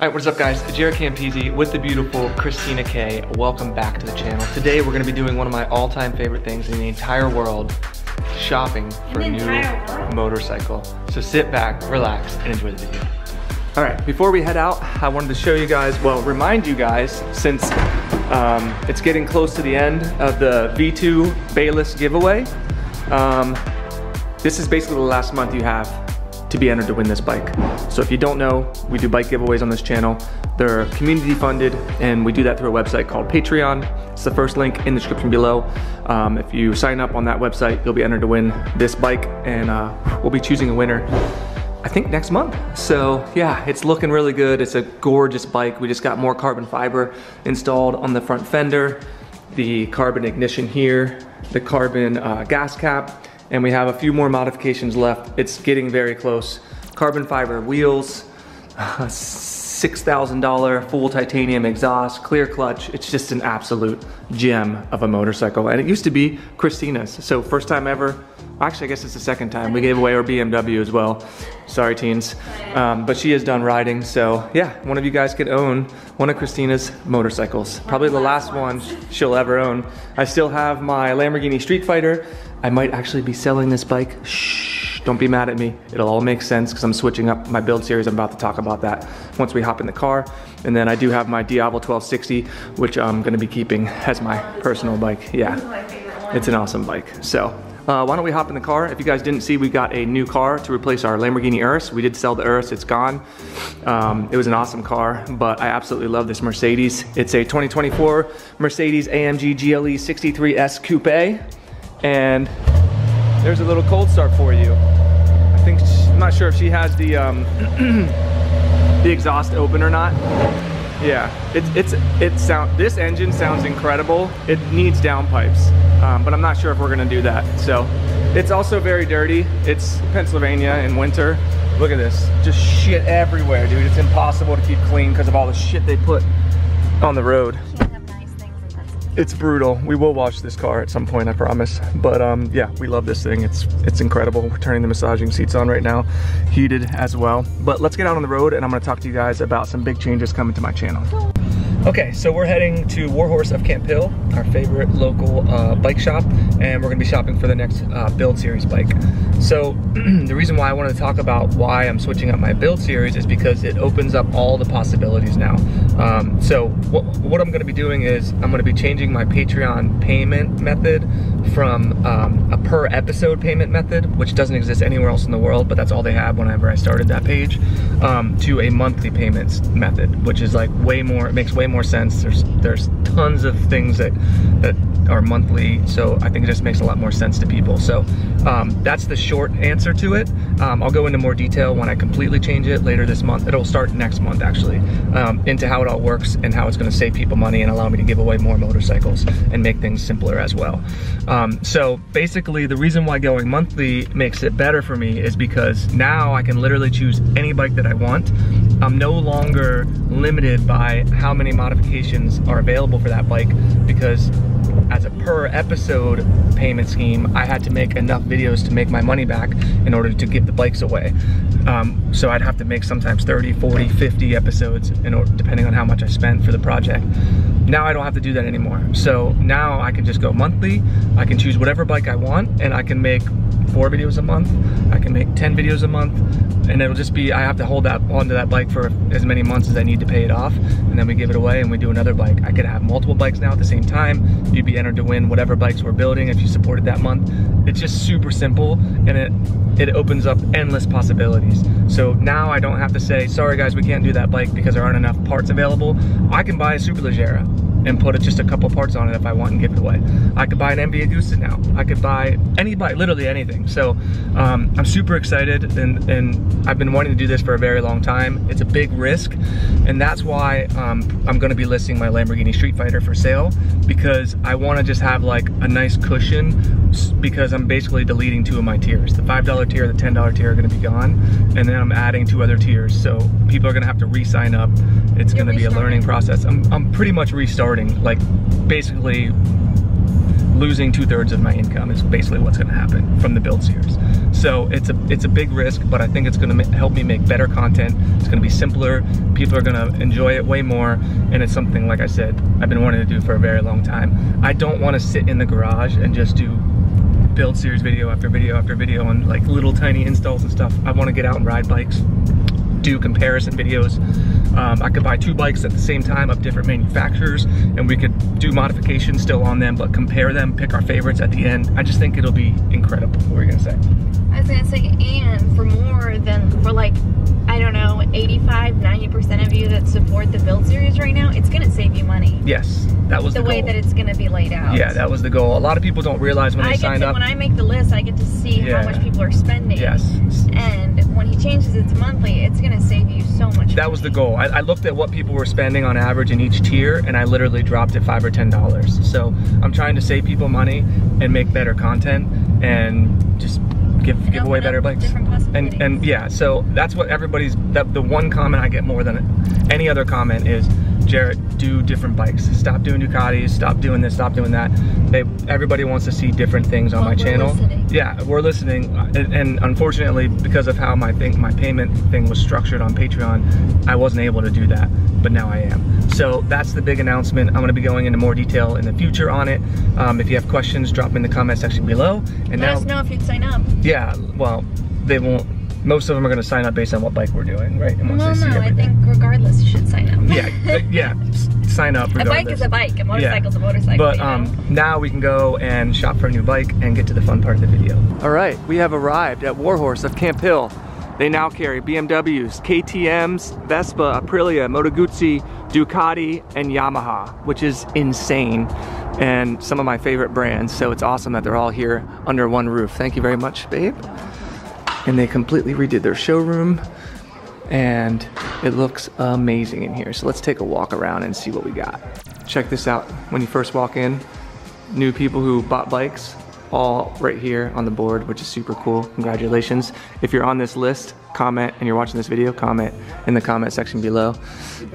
All right, what is up guys? Jaret Campisi with the beautiful Christina K. Welcome back to the channel. Today we're gonna be doing one of my all-time favorite things in the entire world, shopping for a new motorcycle. So sit back, relax, and enjoy the video. All right, before we head out, I wanted to show you guys, well, remind you guys, since it's getting close to the end of the V2 Bayless giveaway, this is basically the last month you have to be entered to win this bike. So if you don't know, we do bike giveaways on this channel. They're community funded and we do that through a website called Patreon. It's the first link in the description below. If you sign up on that website, you'll be entered to win this bike and we'll be choosing a winner, I think next month. So yeah, it's looking really good. It's a gorgeous bike. We just got more carbon fiber installed on the front fender, the carbon ignition here, the carbon gas cap, and we have a few more modifications left. It's getting very close. Carbon fiber wheels, $6,000 full titanium exhaust, clear clutch. It's just an absolute gem of a motorcycle. And it used to be Christina's. So first time ever, actually I guess it's the second time, we gave away our BMW as well. Sorry teens. But she is done riding. So yeah, one of you guys could own one of Christina's motorcycles. Probably the last one she'll ever own. I still have my Lamborghini Street Fighter. I might actually be selling this bike. Shh, don't be mad at me. It'll all make sense because I'm switching up my build series. I'm about to talk about that once we hop in the car. And then I do have my Diavel 1260, which I'm gonna be keeping as my personal bike. Yeah, it's an awesome bike. So why don't we hop in the car? If you guys didn't see, we got a new car to replace our Lamborghini Urus. We did sell the Urus, it's gone. It was an awesome car, but I absolutely love this Mercedes. It's a 2024 Mercedes AMG GLE 63 S Coupe. And there's a little cold start for you. I think, I'm not sure if she has the the exhaust open or not. Yeah, this engine sounds incredible. It needs downpipes, but I'm not sure if we're gonna do that. So it's also very dirty. It's Pennsylvania in winter. Look at this, just shit everywhere, dude. It's impossible to keep clean because of all the shit they put on the road. It's brutal. We will wash this car at some point, I promise. But yeah, we love this thing. It's incredible. We're turning the massaging seats on right now, heated as well. But let's get out on the road and I'm gonna talk to you guys about some big changes coming to my channel. Okay, so we're heading to Warhorse of Camp Hill, our favorite local bike shop, and we're gonna be shopping for the next build series bike. So the reason why I wanted to talk about why I'm switching up my build series is because it opens up all the possibilities now. So what I'm gonna be doing is I'm gonna be changing my Patreon payment method from a per episode payment method, which doesn't exist anywhere else in the world, but that's all they have whenever I started that page, to a monthly payments method, which is like way more, it makes way more sense. There's tons of things that are monthly, so I think it just makes a lot more sense to people. So that's the short answer to it. I'll go into more detail when I completely change it later this month. It'll start next month actually, into how it all works and how it's gonna save people money and allow me to give away more motorcycles and make things simpler as well. So basically the reason why going monthly makes it better for me is because now I can literally choose any bike that I want. I'm no longer limited by how many modifications are available for that bike, because as a per episode payment scheme, I had to make enough videos to make my money back in order to give the bikes away. So I'd have to make sometimes 30, 40, 50 episodes in order, depending on how much I spent for the project. Now I don't have to do that anymore. So now I can just go monthly, I can choose whatever bike I want, and I can make 4 videos a month, I can make 10 videos a month, and it'll just be, I have to hold that onto that bike for as many months as I need to pay it off, and then we give it away and we do another bike. I could have multiple bikes now at the same time. You'd be entered to win whatever bikes we're building if you supported that month. It's just super simple, and it opens up endless possibilities. So now I don't have to say, sorry guys, we can't do that bike because there aren't enough parts available. I can buy a Superleggera and put just a couple parts on it if I want and give it away. I could buy an MV Agusta now. I could buy any bike, literally anything. So I'm super excited, and I've been wanting to do this for a very long time. It's a big risk, and that's why I'm gonna be listing my Lamborghini Street Fighter for sale, because I wanna just have like a nice cushion, because I'm basically deleting 2 of my tiers. The $5 tier, the $10 tier are gonna be gone, and then I'm adding 2 other tiers. So people are gonna have to re-sign up. It's gonna be a learning process. I'm pretty much restarting, like basically losing 2/3 of my income is basically what's going to happen from the build series. So it's a big risk, but I think it's going to help me make better content. It's going to be simpler. People are going to enjoy it way more, and it's something, like I said, I've been wanting to do for a very long time. I don't want to sit in the garage and just do build series video after video after video and like little tiny installs and stuff. I want to get out and ride bikes, do comparison videos. I could buy two bikes at the same time of different manufacturers, and we could do modifications still on them, but compare them, pick our favorites at the end. I just think it'll be incredible. What were you gonna say? I was gonna say, and for more than, for like, I don't know, 85, 90% of you that support the build series right now, it's gonna save you money. Yes, that was the way that it's gonna be laid out. Yeah, that was the goal. A lot of people don't realize when they sign up. When I make the list, I get to see how much people are spending. Yes. And when he changes it to monthly, it's gonna save you so much money. That was the goal. I looked at what people were spending on average in each tier, and I literally dropped it $5 or $10. So I'm trying to save people money and make better content and just give away better bikes. And yeah, so that's what everybody's, the one comment I get more than any other comment is, Jaret, do different bikes. Stop doing Ducatis, stop doing this, stop doing that. Everybody wants to see different things on my channel. Yeah, we're listening. And unfortunately, because of how my payment thing was structured on Patreon, I wasn't able to do that, but now I am. So that's the big announcement. I'm going to be going into more detail in the future on it. If you have questions, drop them in the comment section below. And let us know if you'd sign up. Yeah, well, they won't. Most of them are going to sign up based on what bike we're doing, right? And no, I think regardless you should sign up. yeah, sign up regardless. A bike is a bike, a motorcycle is a motorcycle. But now we can go and shop for a new bike and get to the fun part of the video. All right, we have arrived at Warhorse of Camp Hill. They now carry BMWs, KTMs, Vespa, Aprilia, Moto Guzzi, Ducati, and Yamaha, which is insane, and some of my favorite brands, so it's awesome that they're all here under one roof. Thank you very much, babe. And they completely redid their showroom, and it looks amazing in here. So let's take a walk around and see what we got. Check this out. When you first walk in, new people who bought bikes, all right here on the board, which is super cool. Congratulations. If you're on this list, comment, and you're watching this video, comment in the comment section below.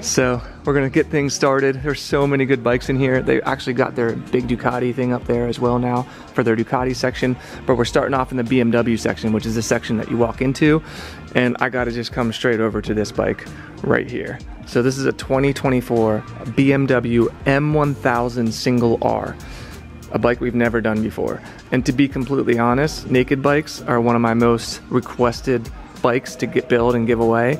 So we're gonna get things started. There's so many good bikes in here. They actually got their big Ducati thing up there as well now for their Ducati section, but we're starting off in the BMW section, which is the section that you walk into, and I gotta just come straight over to this bike right here. So this is a 2024 BMW M1000 Single R. A bike we've never done before. And to be completely honest, naked bikes are one of my most requested bikes to get build and give away.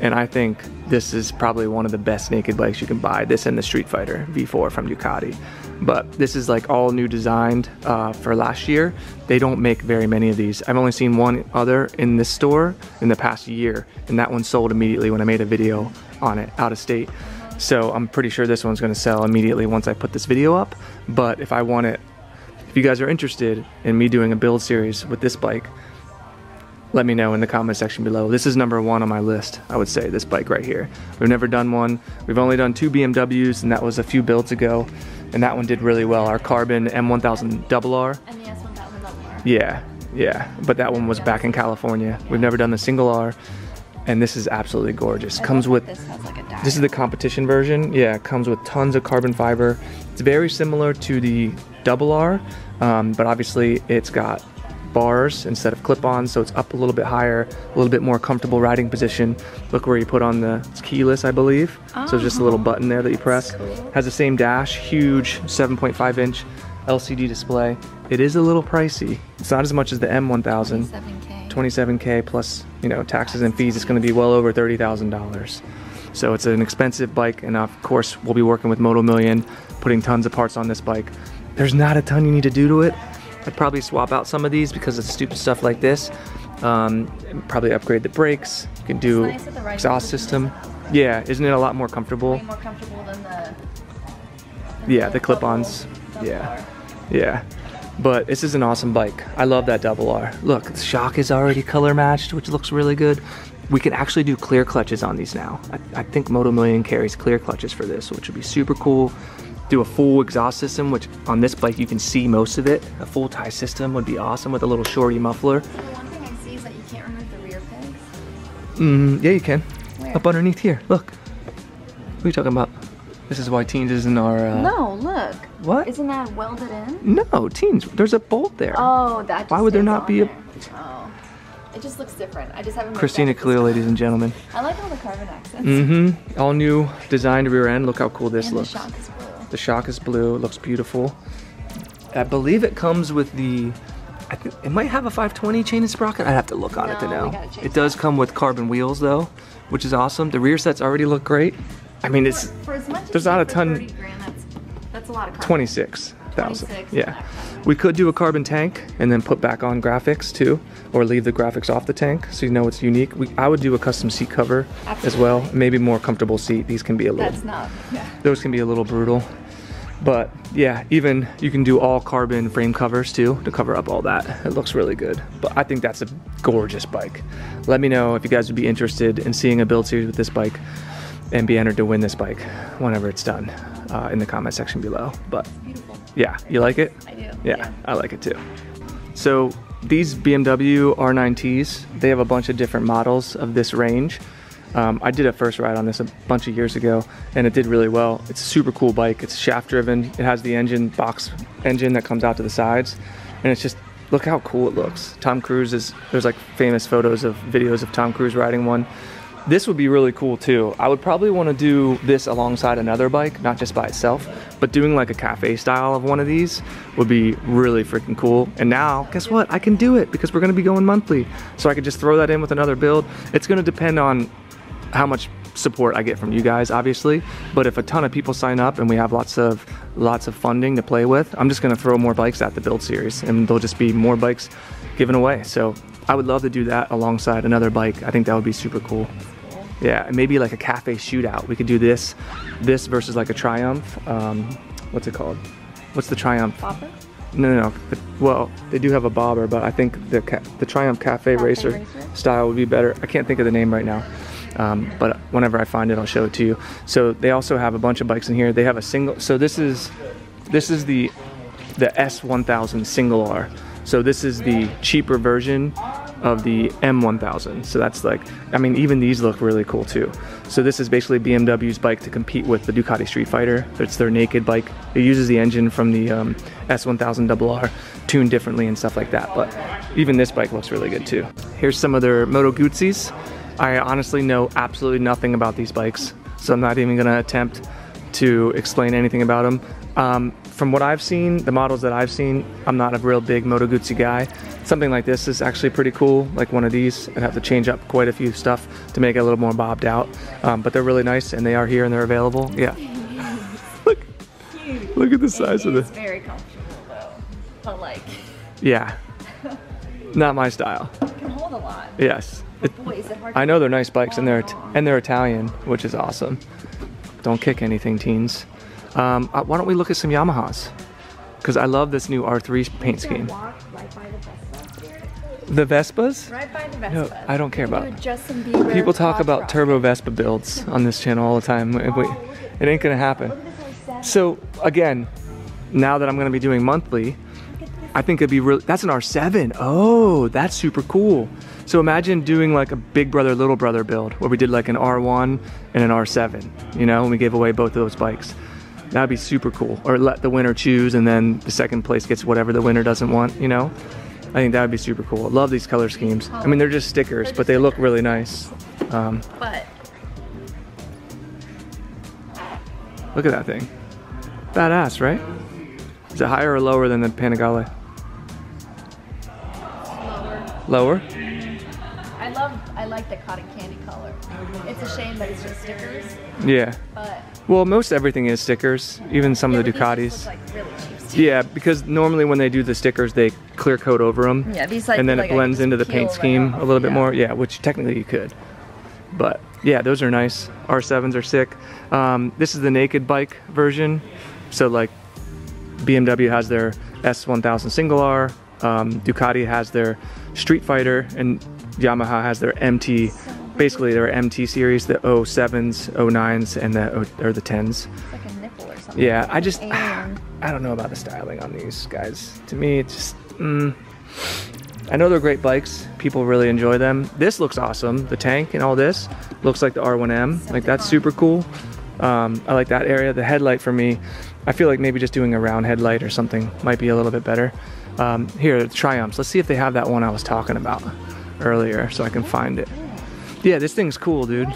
And I think this is probably one of the best naked bikes you can buy. This and the Street Fighter V4 from Ducati. But this is like all new designed for last year. They don't make very many of these. I've only seen one other in this store in the past year, and that one sold immediately when I made a video on it out of state. So I'm pretty sure this one's gonna sell immediately once I put this video up. But if I want it, if you guys are interested in me doing a build series with this bike, let me know in the comment section below. This is #1 on my list, I would say, this bike right here. We've never done one. We've only done 2 BMWs, and that was a few builds ago. And that one did really well. Our carbon M1000 Double R. And the S1000 Double R. Yeah, yeah. But that one was back in California. We've never done the Single R. And this is absolutely gorgeous. Comes with, this is the competition version. Yeah, it comes with tons of carbon fiber. It's very similar to the Double R, but obviously it's got bars instead of clip-ons, so it's up a little bit higher, a little bit more comfortable riding position. Look where you put on the, it's keyless, I believe. Oh, so it's just a little button there that you press. Cool. Has the same dash, huge 7.5-inch LCD display. It is a little pricey. It's not as much as the M1000. 27K plus, you know, taxes and fees, it's going to be well over $30,000. So it's an expensive bike, and of course we'll be working with Moto Million, putting tons of parts on this bike. There's not a ton you need to do to it. I'd probably swap out some of these because of stupid stuff like this. Probably upgrade the brakes. You can do exhaust system. Yeah, isn't it a lot more comfortable? Way more comfortable than the the clip-ons. Yeah, yeah. But this is an awesome bike. I love that Double R. Look, the shock is already color matched, which looks really good. We can actually do clear clutches on these now. I think Moto Million carries clear clutches for this, which would be super cool. Do a full exhaust system, which on this bike you can see most of it. A full tie system would be awesome with a little shorty muffler. So the one thing I see is that you can't remove the rear pegs? Yeah, you can. Where? Up underneath here, look. What are you talking about? This is why teens isn't our... No, look. What? Isn't that welded in? No, teens. There's a bolt there. Oh, that just... Why would there not be a... Oh. It just looks different. I just haven't... Christina Khalil, ladies and gentlemen. I like all the carbon accents. Mm-hmm. All new designed rear end. Look how cool this looks. The shock is blue. The shock is blue. It looks beautiful. I believe it comes with the... I think it might have a 520 chain and sprocket. I'd have to look on it to know. It does come with carbon wheels though, which is awesome. The rear sets already look great. I mean, it's... For as much there's not a ton. 30 grand, that's a lot of carbon. 26,000. Yeah. We could do a carbon tank and then put back on graphics too, or leave the graphics off the tank so you know it's unique. I would do a custom seat cover as well. Maybe more comfortable seat. These can be a little... That's not... Yeah. Those can be a little brutal. But yeah, even you can do all carbon frame covers too to cover up all that. It looks really good. But I think that's a gorgeous bike. Let me know if you guys would be interested in seeing a build series with this bike and be entered to win this bike whenever it's done in the comment section below. But it's beautiful. Yeah, you like it? I do. Yeah, I like it too. So these BMW R90s, they have a bunch of different models of this range. I did a first ride on this a bunch of years ago and it did really well. It's a super cool bike. It's shaft driven. It has the engine, box engine that comes out to the sides, and it's just, look how cool it looks. Tom Cruise is, there's like famous photos of videos of Tom Cruise riding one. This would be really cool too. I would probably want to do this alongside another bike, not just by itself, but doing like a cafe style of one of these would be really freaking cool. And now, guess what? I can do it because we're going to be going monthly. So I could just throw that in with another build. It's going to depend on how much support I get from you guys, obviously, but if a ton of people sign up and we have lots of funding to play with, I'm just gonna throw more bikes at the build series and there'll just be more bikes given away. So I would love to do that alongside another bike. I think that would be super cool. Yeah, and maybe like a cafe shootout. We could do this versus like a Triumph. What's it called? What's the Triumph? Bobber? No. Well, they do have a bobber, but I think the Triumph cafe racer style would be better. I can't think of the name right now. But whenever I find it, I'll show it to you. So they also have a bunch of bikes in here. They have a single, so this is the S1000 Single R. So this is the cheaper version of the M1000. So that's like, I mean, even these look really cool too. So this is basically BMW's bike to compete with the Ducati Street Fighter. It's their naked bike. It uses the engine from the S1000 Double R, tuned differently and stuff like that. But even this bike looks really good too. Here's some of their Moto Guzzis. I honestly know absolutely nothing about these bikes, so I'm not even gonna attempt to explain anything about them. From what I've seen, the models that I've seen, I'm not a real big Moto Guzzi guy. Something like this is actually pretty cool, like one of these. I'd have to change up quite a few stuff to make it a little more bobbed out, but they're really nice and they are here and they're available. Yeah. Look at the size of this. It's very comfortable though, but like... Yeah, not my style. It can hold a lot. Yes. I know they're nice bikes and they're Italian, which is awesome. Don't kick anything, teens. Why don't we look at some Yamahas? Because I love this new R3 paint scheme. Right by the Vespas? Right by the Vespas. No, I don't care about it. People talk about turbo Vespa builds on this channel all the time. It ain't gonna happen. So again, now that I'm gonna be doing monthly, I think it'd be really... That's an R7. Oh, that's super cool. So imagine doing like a big brother, little brother build where we did like an R1 and an R7, you know, and we gave away both of those bikes. That'd be super cool. Or let the winner choose and then the second place gets whatever the winner doesn't want, you know? I think that would be super cool. I love these color schemes. I mean, they're just stickers, but they look really nice. But look at that thing. Badass, right? Is it higher or lower than the Panigale? Lower? I like the cotton candy color. It's a shame that it's just stickers. Yeah. But well, most everything is stickers, even some of the Ducatis. Like really cheap stickers. Yeah, because normally when they do the stickers, they clear coat over them. Yeah, these like, and then like it blends into the paint scheme a little bit more. Yeah, which technically you could. But yeah, those are nice. R7s are sick. This is the naked bike version. So like BMW has their S1000 Single R. Ducati has their Street Fighter and Yamaha has their MT, basically their MT series, the 07s, 09s, and the 10s. It's like a nipple or something. Yeah, like I don't know about the styling on these guys. To me, it's just, I know they're great bikes. People really enjoy them. This looks awesome. The tank and all this looks like the R1M. Like, that's super cool. I like that area. The headlight for me, I feel like maybe just doing a round headlight or something might be a little bit better. Here, Triumphs. Let's see if they have that one I was talking about earlier so I can find it. Yeah, this thing's cool, dude.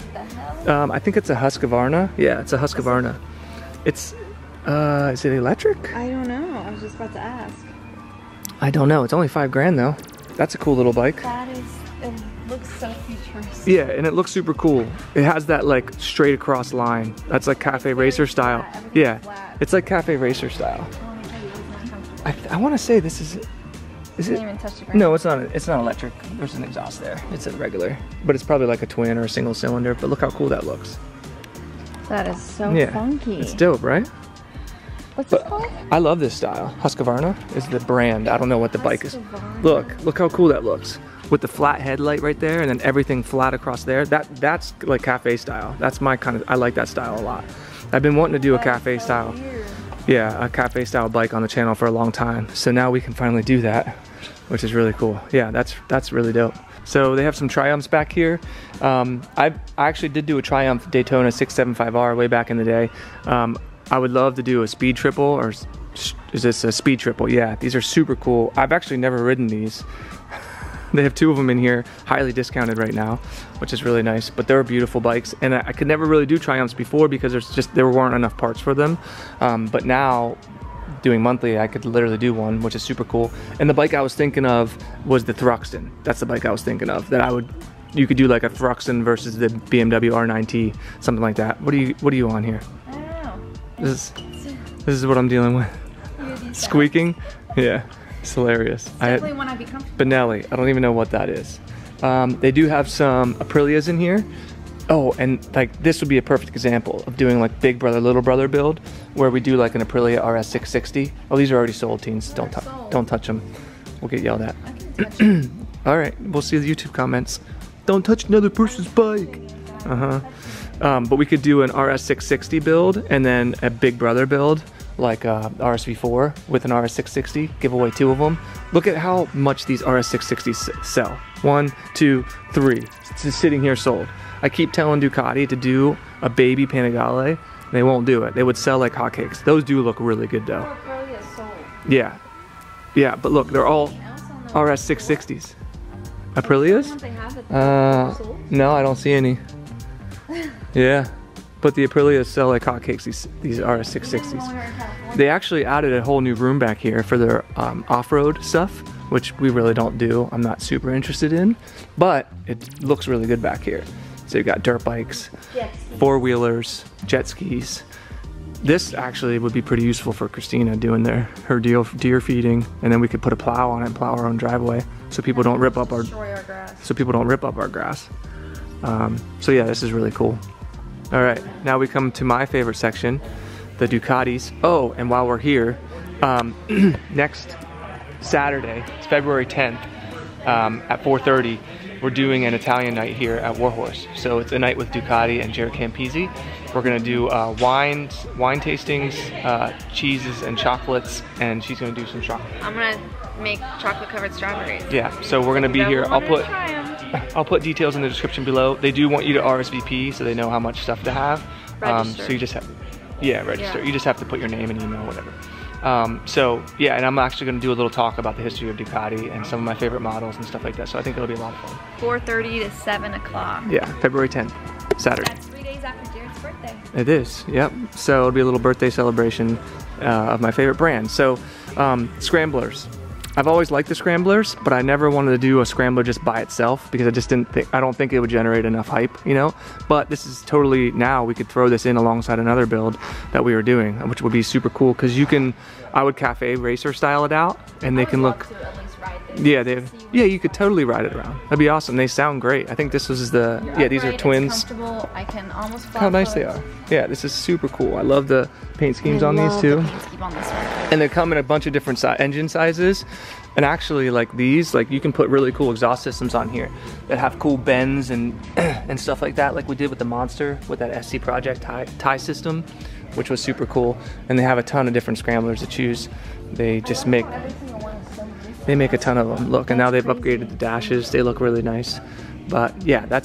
I think it's a Husqvarna. Yeah, it's a Husqvarna. It's, is it electric? I don't know. I was just about to ask. I don't know. It's only $5 grand though. That's a cool little bike. That is, it looks so futuristic. Yeah, and it looks super cool. It has that like straight across line. That's like Cafe Racer style. Yeah, it's like Cafe Racer style. I want to say this is it? Even touch the ground. No, it's not electric. There's an exhaust there. It's a regular, but it's probably like a twin or a single cylinder. But look how cool that looks. That is so funky. It's dope, right? What's it called? I love this style. Husqvarna is the brand. I don't know what the bike is. Look how cool that looks. With the flat headlight right there and then everything flat across there. That's like cafe style. That's my kind of, I like that style a lot. I've been wanting to do a cafe style. Weird. Yeah, a cafe style bike on the channel for a long time. So now we can finally do that, which is really cool. Yeah, that's really dope. So they have some Triumphs back here. I actually did do a Triumph Daytona 675R way back in the day. I would love to do a Speed Triple, or is this a Speed Triple? Yeah, these are super cool. I've actually never ridden these. They have two of them in here, highly discounted right now, which is really nice, but they're beautiful bikes. And I could never really do Triumphs before because there weren't enough parts for them. But now, doing monthly, I could literally do one, which is super cool. And the bike I was thinking of was the Thruxton. That's the bike I was thinking of, that you could do like a Thruxton versus the BMW R90, something like that. What are you on here? This is what I'm dealing with. Squeaking? Yeah, it's hilarious. Definitely one I'd be comfortable. Benelli, I don't even know what that is. They do have some Aprilias in here. Oh, and like this would be a perfect example of doing like big brother, little brother build, where we do like an Aprilia RS 660. Oh, these are already sold, teens. Don't touch them. We'll get yelled at. All right, we'll see the YouTube comments. Don't touch another person's bike. But we could do an RS 660 build and then a big brother build, like RS V4 with an RS 660, give away two of them. Look at how much these RS 660s sell. 1, 2, 3, it's just sitting here sold. I keep telling Ducati to do a baby Panigale, and they won't do it. They would sell like hotcakes. Those do look really good though. Yeah, yeah, but look, they're all RS 660s. Aprilias? No, I don't see any. Yeah, but the Aprilia sell like hotcakes, these RS 660s. They actually added a whole new room back here for their off-road stuff, which we really don't do. I'm not super interested in, but it looks really good back here. So you've got dirt bikes, four-wheelers, jet skis. This actually would be pretty useful for Christina doing her deer feeding, and then we could put a plow on it and plow our own driveway so people don't rip up our grass. So yeah, this is really cool. All right, now we come to my favorite section, the Ducatis. Oh, and while we're here, next Saturday, it's February 10th at 4:30, we're doing an Italian night here at Warhorse. So it's a night with Ducati and Jaret Campisi. We're gonna do wine tastings, cheeses and chocolates, and she's gonna do some chocolate. I'm gonna make chocolate covered strawberries. Yeah, so we're gonna be here. I'll put details in the description below. They do want you to RSVP so they know how much stuff to have. So you just have, register. Yeah. You just have to put your name and email, whatever. And I'm actually gonna do a little talk about the history of Ducati and some of my favorite models and stuff like that. So I think it'll be a lot of fun. 4:30 to 7 o'clock. Yeah, February 10th, Saturday. That's 3 days after Jared's birthday. It is, yep. So it'll be a little birthday celebration of my favorite brand. So, Scramblers. I've always liked the Scramblers, but I never wanted to do a Scrambler just by itself because I don't think it would generate enough hype, you know? But this is totally, now we could throw this in alongside another build that we were doing, which would be super cool because I would Cafe Racer style it out and they can look, you could totally ride it around. That'd be awesome. They sound great. I think this was these are twins. Comfortable. I can almost how nice they are. Yeah, this is super cool. I love the paint schemes on these too. And they come in a bunch of different engine sizes. And actually like these, like you can put really cool exhaust systems on here that have cool bends and stuff like that. Like we did with the Monster with that SC Project tie system, which was super cool. And they have a ton of different Scramblers to choose. They make a ton of them. Look, and now they've upgraded the dashes. They look really nice. But yeah,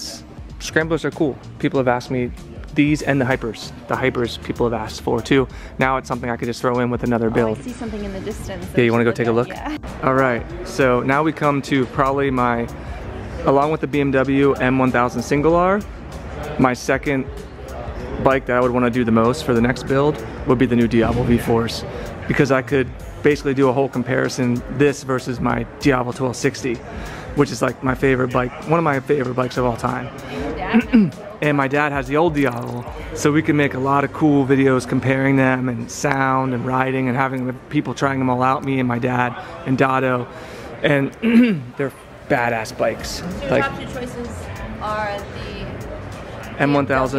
Scramblers are cool. People have asked me these and the hypers. The hypers people have asked for too. Now it's something I could just throw in with another build. Oh, I see something in the distance. Yeah, you wanna go take a look? Yeah. All right, so now we come to probably my, along with the BMW M1000 Single R, my second bike that I would wanna do the most for the next build would be the new Diavel V4s, because I could basically do a whole comparison, this versus my Diavel 1260, which is like my favorite bike, one of my favorite bikes of all time. And my dad has the old Diavel, so we can make a lot of cool videos comparing them and sound and riding and having people trying them all out, me and my dad and Dado, and they're badass bikes. So your like, top two choices are the M1000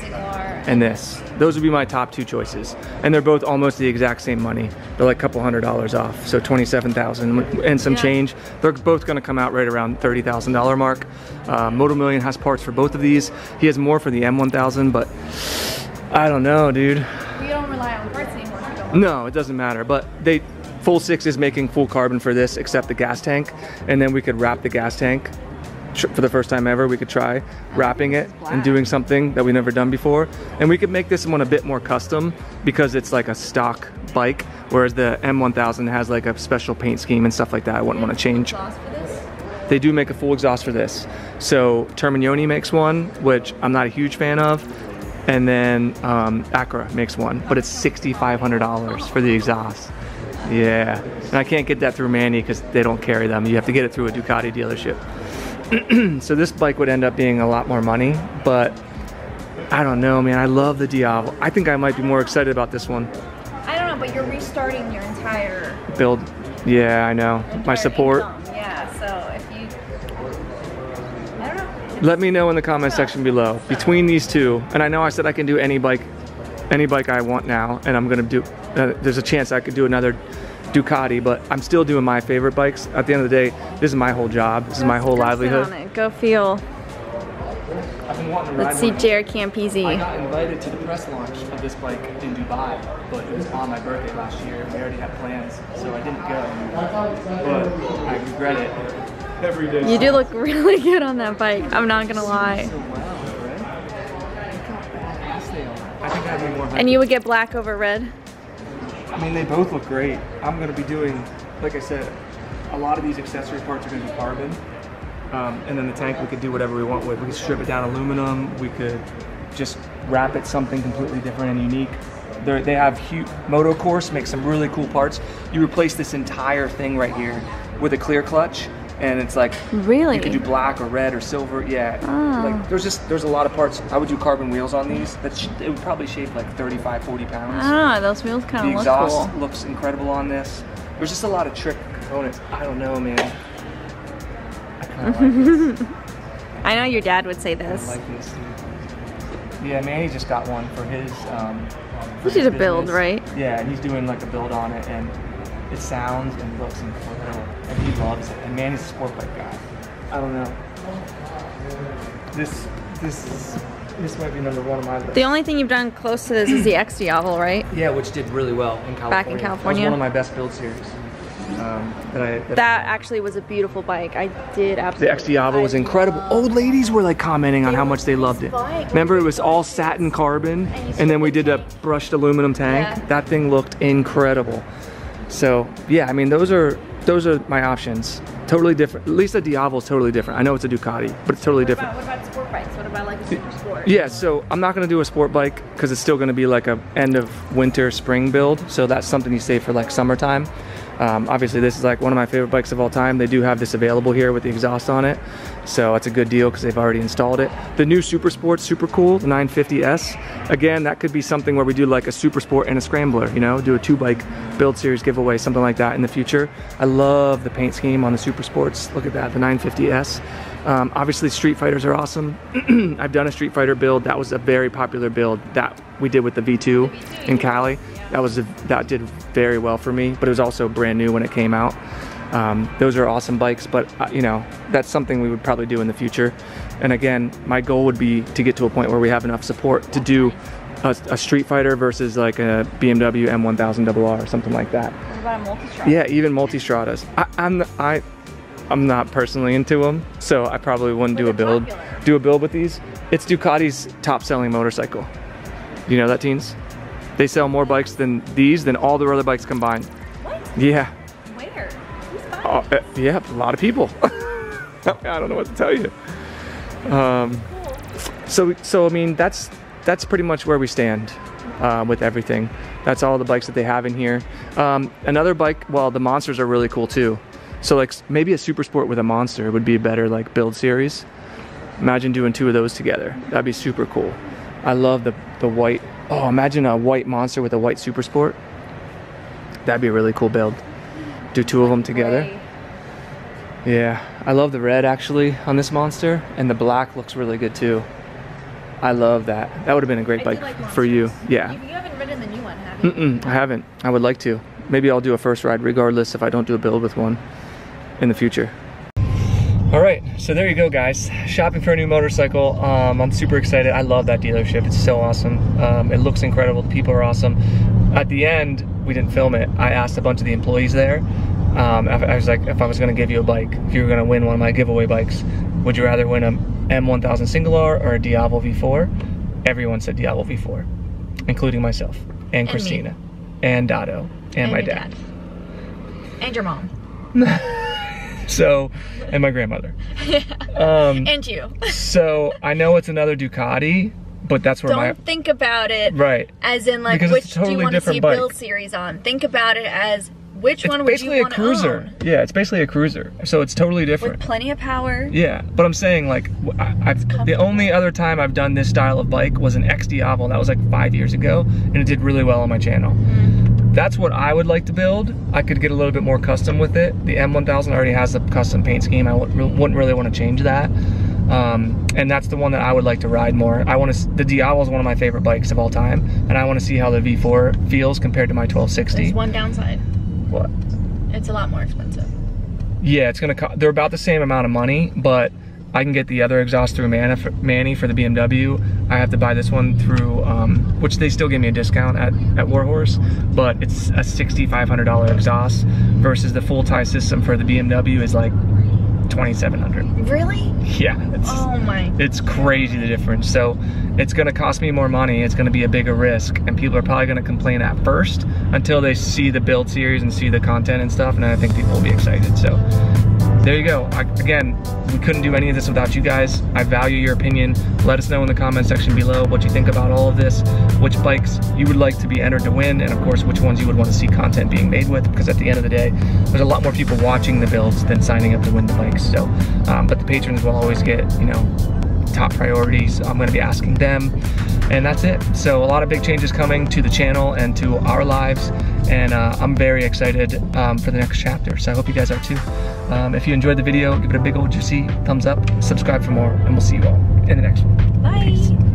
Single R and this. Those would be my top two choices. And they're both almost the exact same money. They're like a couple $100 off, so $27,000 and some change. They're both gonna come out right around $30,000 mark. Moto Million has parts for both of these. He has more for the M1000, but I don't know, dude. We don't rely on parts anymore. No, it doesn't matter, but they, Full 6 is making full carbon for this except the gas tank, and then we could wrap the gas tank. For the first time ever, we could try wrapping it and doing something that we've never done before. And we could make this one a bit more custom because it's like a stock bike, whereas the M1000 has like a special paint scheme and stuff like that. I wouldn't want to change. They do make a full exhaust for this. So Termignoni makes one, which I'm not a huge fan of. And then Acura makes one, but it's $6,500 for the exhaust. Yeah, and I can't get that through Manny because they don't carry them. You have to get it through a Ducati dealership. So this bike would end up being a lot more money, but I don't know, man. I love the Diavel. I think I might be more excited about this one. I don't know, but you're restarting your entire build. Yeah, I know. My support. Income. Yeah, so if you, I don't know. Let me know in the comment section below between these two. And I know I said I can do any bike I want now, and I'm gonna do. There's a chance I could do another Ducati, but I'm still doing my favorite bikes. At the end of the day, this is my whole job. This is my whole livelihood. Go feel. Let's see Jaret Campisi. I got invited to the press launch of this bike in Dubai, but it was on my birthday last year. We already had plans, so I didn't go. But I regret it every day. You do look really good on that bike. I'm not gonna lie. And you would get black over red? I mean, they both look great. I'm gonna be doing, like I said, a lot of these accessory parts are gonna be carbon. And then the tank, we could do whatever we want with. We could strip it down aluminum. We could just wrap it something completely different and unique. They have huge, Moto Course makes some really cool parts. You replace this entire thing right here with a clear clutch, and it's like, really? You could do black or red or silver, yeah. Oh. Like, there's a lot of parts. I would do carbon wheels on these. It would probably shave like 35, 40 pounds. Ah, those wheels kind of look cool. The exhaust looks incredible on this. There's just a lot of trick components. I don't know, man. I kinda like this. I know your dad would say this. I like this, dude. Yeah, man, he just got one for his, this is a build, right? Yeah, and he's doing like a build on it, and it sounds and looks incredible. And he loves it. And man, he's a sport bike guy. I don't know. This might be #1 on my list. The only thing you've done close to this is the X Diavel, right? Yeah, which did really well in California. Back in California. That was one of my best build series. That actually was a beautiful bike. I did absolutely. The X Diavel was incredible. Old ladies were like commenting on how much they loved it. Remember, it was all satin carbon, and then we did a brushed aluminum tank. Yeah. That thing looked incredible. So yeah, I mean, those are my options. Totally different. At least the Diavel is totally different. I know it's a Ducati, but it's totally different. What about sport bikes? What about like a super sport? Yeah, so I'm not gonna do a sport bike because it's still gonna be like a end of winter, spring build. So that's something you save for like summertime. Obviously this is like one of my favorite bikes of all time. They do have this available here with the exhaust on it. So that's a good deal because they've already installed it. The new Super Sport's super cool, the 950S. Again, that could be something where we do like a Super Sport and a Scrambler, you know, do a 2-bike build series giveaway, something like that in the future. I love the paint scheme on the Super Sports. Look at that, the 950S. Obviously Street Fighters are awesome. I've done a Street Fighter build. That was a very popular build that we did with the V2 in Cali. That did very well for me, but it was also brand new when it came out. Those are awesome bikes, but you know, that's something we would probably do in the future. And again, my goal would be to get to a point where we have enough support to do a Street Fighter versus like a BMW M1000 Double R or something like that. What about a multi-strada? Yeah, even multi-stradas. I I'm not personally into them, so I probably wouldn't do a build with these. It's Ducati's top-selling motorcycle. You know that, teens? They sell more bikes than these than all their other bikes combined. What? Yeah. Where? Who's buying these? Yeah, a lot of people. I don't know what to tell you. So I mean, that's pretty much where we stand with everything. That's all the bikes that they have in here. Another bike, well, the Monsters are really cool too. So like maybe a super sport with a Monster would be a better like build series. Imagine doing two of those together. That'd be super cool. I love the white. Oh, imagine a white Monster with a white super sport. That'd be a really cool build. Do two of them together. Yeah, I love the red actually on this Monster, and the black looks really good too. I love that. That would have been a great bike like for you. Yeah. You haven't ridden the new one, have you? Mm-mm, I haven't. I would like to. Maybe I'll do a first ride regardless if I don't do a build with one in the future. All right, so there you go, guys. Shopping for a new motorcycle. I'm super excited. I love that dealership. It's so awesome. It looks incredible. The people are awesome. At the end, we didn't film it. I asked a bunch of the employees there. I was like, if I was going to give you a bike, if you were going to win one of my giveaway bikes, would you rather win a M1000 Single R or a Diavel V4? Everyone said Diavel V4, including myself and Christina and Dado and my dad. And your mom. So, and my grandmother. And you. So I know it's another Ducati, but that's where Don't think about it as in like, because which do you want to see build series on? Think about it as which one would you want to own? Yeah, it's basically a cruiser. So it's totally different. With plenty of power. Yeah, but I'm saying like, the only other time I've done this style of bike was an X Diavel. That was like 5 years ago, and it did really well on my channel. Mm. That's what I would like to build. I could get a little bit more custom with it. The M1000 already has the custom paint scheme. I wouldn't really want to change that. And that's the one that I would like to ride more. I want to. The Diavel is one of my favorite bikes of all time, and I want to see how the V4 feels compared to my 1260. There's one downside. What? It's a lot more expensive. Yeah, it's gonna cost. They're about the same amount of money, but I can get the other exhaust through Manny for the BMW. I have to buy this one through, which they still give me a discount at Warhorse, but it's a $6,500 exhaust versus the full tie system for the BMW is like $2,700. Really? Yeah. It's, oh my. It's crazy the difference. So it's gonna cost me more money. It's gonna be a bigger risk, and people are probably gonna complain at first until they see the build series and see the content and stuff, and I think people will be excited. So there you go. Again, we couldn't do any of this without you guys. I value your opinion. Let us know in the comment section below what you think about all of this, which bikes you would like to be entered to win, and of course, which ones you would want to see content being made with, because at the end of the day, there's a lot more people watching the builds than signing up to win the bikes. So, but the patrons will always get, you know, top priorities. I'm going to be asking them, and that's it. So a lot of big changes coming to the channel and to our lives, and I'm very excited for the next chapter. So I hope you guys are too. If you enjoyed the video, give it a big old juicy thumbs up, subscribe for more, and we'll see you all in the next one. Bye. Peace.